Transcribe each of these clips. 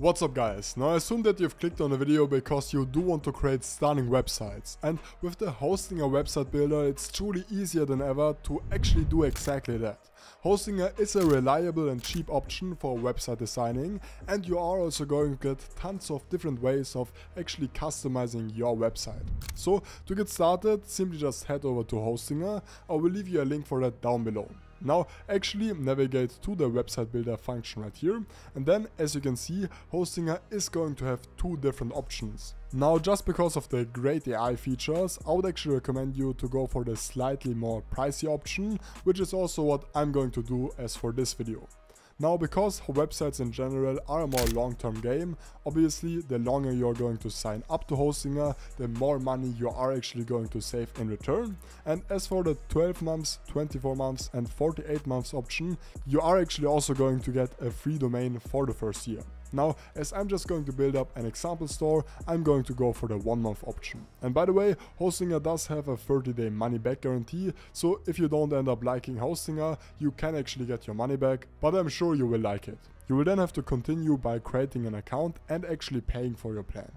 What's up guys, now I assume that you've clicked on the video because you do want to create stunning websites, and with the Hostinger website builder it's truly easier than ever to actually do exactly that. Hostinger is a reliable and cheap option for website designing, and you are also going to get tons of different ways of actually customizing your website. So to get started, simply just head over to Hostinger. I will leave you a link for that down below. Now actually navigate to the website builder function right here, and then as you can see, Hostinger is going to have two different options. Now just because of the great AI features, I would actually recommend you to go for the slightly more pricey option, which is also what I'm going to do as for this video. Now because websites in general are a more long-term game, obviously the longer you're going to sign up to Hostinger, the more money you are actually going to save in return. And as for the 12 months, 24 months and 48 months option, you are actually also going to get a free domain for the first year. Now, as I'm just going to build up an example store, I'm going to go for the 1 month option. And by the way, Hostinger does have a 30-day money-back guarantee, so if you don't end up liking Hostinger, you can actually get your money back, but I'm sure you will like it. You will then have to continue by creating an account and actually paying for your plan.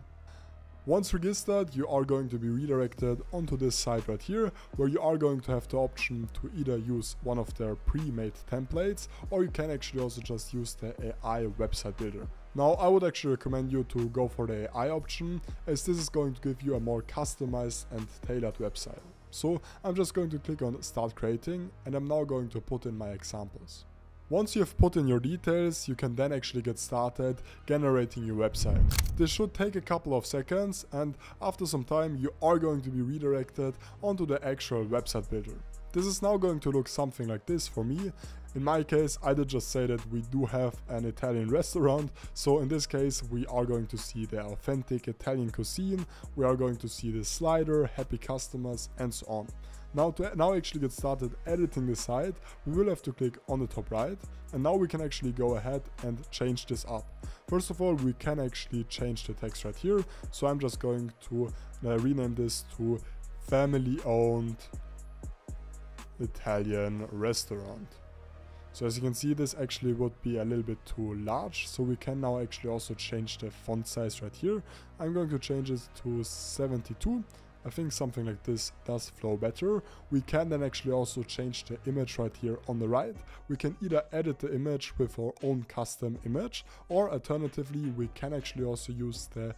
Once registered, you are going to be redirected onto this site right here, where you are going to have the option to either use one of their pre-made templates, or you can actually also just use the AI website builder. Now I would actually recommend you to go for the AI option, as this is going to give you a more customized and tailored website. So I'm just going to click on Start Creating, and I'm now going to put in my examples. Once you have put in your details, you can then actually get started generating your website. This should take a couple of seconds, and after some time you are going to be redirected onto the actual website builder. This is now going to look something like this for me. In my case, I did just say that we do have an Italian restaurant, so in this case we are going to see the authentic Italian cuisine, we are going to see the slider, happy customers and so on. Now to actually get started editing the site, we will have to click on the top right, and now we can actually go ahead and change this up. First of all, we can actually change the text right here, so I'm just going to rename this to family-owned Italian restaurant. So as you can see, this actually would be a little bit too large, so we can now actually also change the font size right here. I'm going to change it to 72. I think something like this does flow better. We can then actually also change the image right here on the right. We can either edit the image with our own custom image, or alternatively we can actually also use the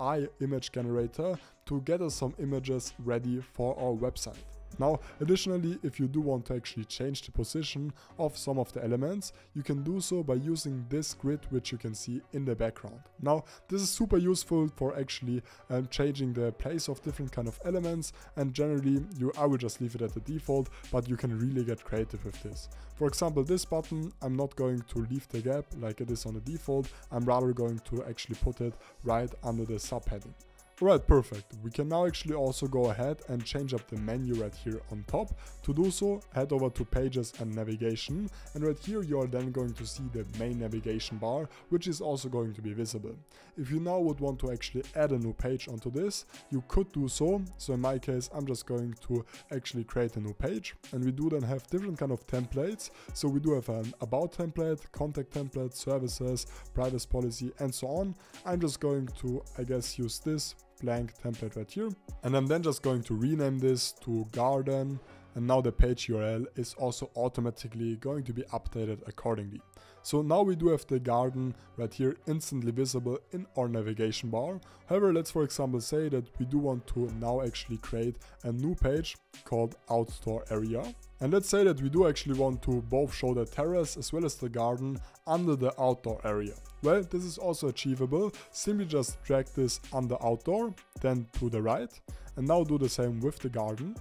AI image generator to get us some images ready for our website. Now, additionally, if you do want to actually change the position of some of the elements, you can do so by using this grid, which you can see in the background. Now, this is super useful for actually changing the place of different kind of elements, and generally, I will just leave it at the default, but you can really get creative with this. For example, this button, I'm not going to leave the gap like it is on the default, I'm rather going to actually put it right under the subheading. Alright, perfect. We can now actually also go ahead and change up the menu right here on top. To do so, head over to Pages and Navigation, and right here you are then going to see the main navigation bar, which is also going to be visible. If you now would want to actually add a new page onto this, you could do so. So in my case, I'm just going to actually create a new page, and we do then have different kind of templates. So we do have an About template, Contact template, Services, Privacy policy and so on. I'm just going to, I guess, use this blank template right here, and I'm then just going to rename this to garden, and now the page URL is also automatically going to be updated accordingly. So now we do have the garden right here instantly visible in our navigation bar. However, let's for example say that we do want to now actually create a new page called outdoor area, and let's say that we do actually want to both show the terrace as well as the garden under the outdoor area. Well, this is also achievable. Simply just drag this under outdoor, then to the right, and now do the same with the garden.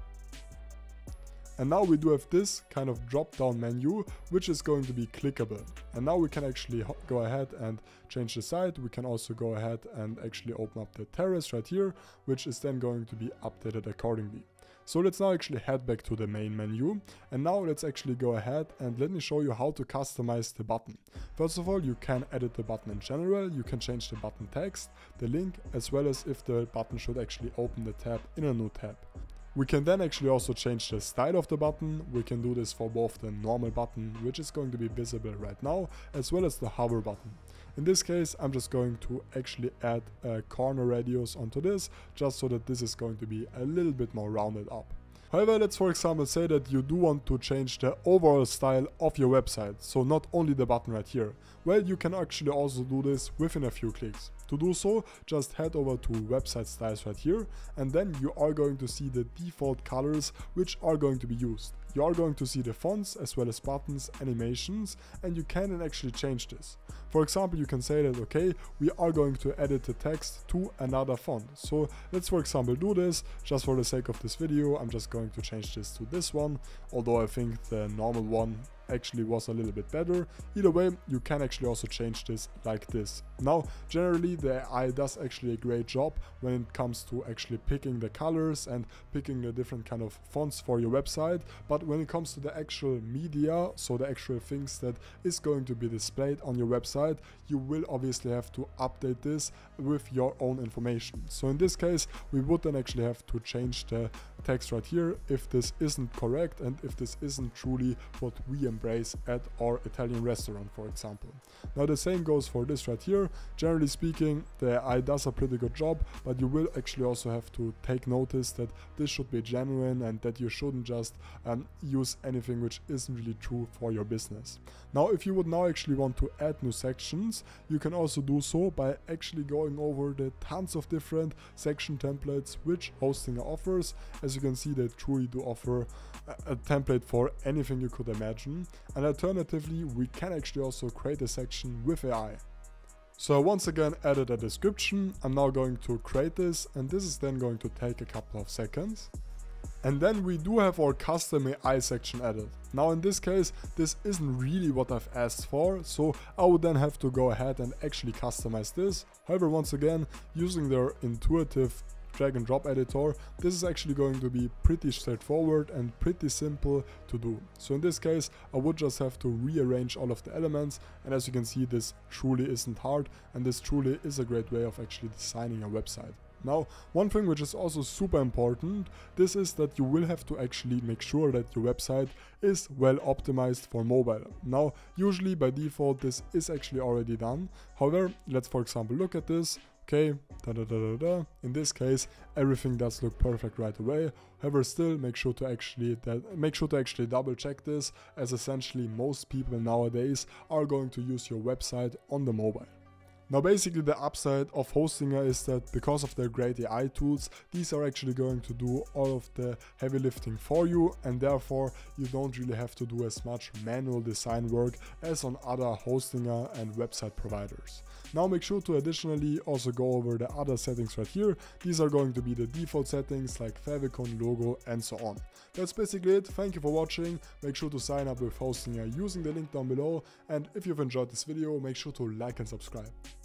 And now we do have this kind of drop down menu, which is going to be clickable. And now we can actually go ahead and change the site. We can also go ahead and actually open up the terrace right here, which is then going to be updated accordingly. So let's now actually head back to the main menu, and now let's actually go ahead and let me show you how to customize the button. First of all, you can edit the button in general, you can change the button text, the link, as well as if the button should actually open the tab in a new tab. We can then actually also change the style of the button. We can do this for both the normal button, which is going to be visible right now, as well as the hover button. In this case, I'm just going to actually add a corner radius onto this, just so that this is going to be a little bit more rounded up. However, let's for example say that you do want to change the overall style of your website, so not only the button right here. Well, you can actually also do this within a few clicks. To do so, just head over to website styles right here, and then you are going to see the default colors which are going to be used. You are going to see the fonts as well as buttons, animations, and you can actually change this. For example, you can say that, okay, we are going to edit the text to another font. So let's for example do this. Just for the sake of this video, I'm just going to change this to this one, although I think the normal one actually was a little bit better. Either way, you can actually also change this like this. Now, generally the AI does actually a great job when it comes to actually picking the colors and picking the different kind of fonts for your website, but when it comes to the actual media, so the actual things that is going to be displayed on your website, you will obviously have to update this with your own information. So in this case, we would then actually have to change the text right here if this isn't correct and if this isn't truly what we embrace at our Italian restaurant, for example. Now the same goes for this right here. Generally speaking, the AI does a pretty good job, but you will actually also have to take notice that this should be genuine and that you shouldn't just use anything which isn't really true for your business. Now if you would now actually want to add new sections, you can also do so by actually going over the tons of different section templates which Hostinger offers. As you can see, they truly do offer a template for anything you could imagine, and alternatively we can actually also create a section with AI. So once again, added a description. I'm now going to create this, and this is then going to take a couple of seconds. And then we do have our custom AI section added. Now in this case, this isn't really what I've asked for, so I would then have to go ahead and actually customize this. However, once again, using their intuitive drag and drop editor, this is actually going to be pretty straightforward and pretty simple to do. So in this case, I would just have to rearrange all of the elements, and as you can see, this truly isn't hard, and this truly is a great way of actually designing a website. Now, one thing which is also super important, this is that you will have to actually make sure that your website is well optimized for mobile. Now, usually by default, this is actually already done. However, let's for example look at this. Okay, in this case, everything does look perfect right away. However, still make sure to actually double check this, as essentially most people nowadays are going to use your website on the mobile. Now basically the upside of Hostinger is that because of their great AI tools, these are actually going to do all of the heavy lifting for you, and therefore you don't really have to do as much manual design work as on other Hostinger and website providers. Now make sure to additionally also go over the other settings right here. These are going to be the default settings like favicon, logo, and so on. That's basically it. Thank you for watching. Make sure to sign up with Hostinger using the link down below, and if you've enjoyed this video, make sure to like and subscribe.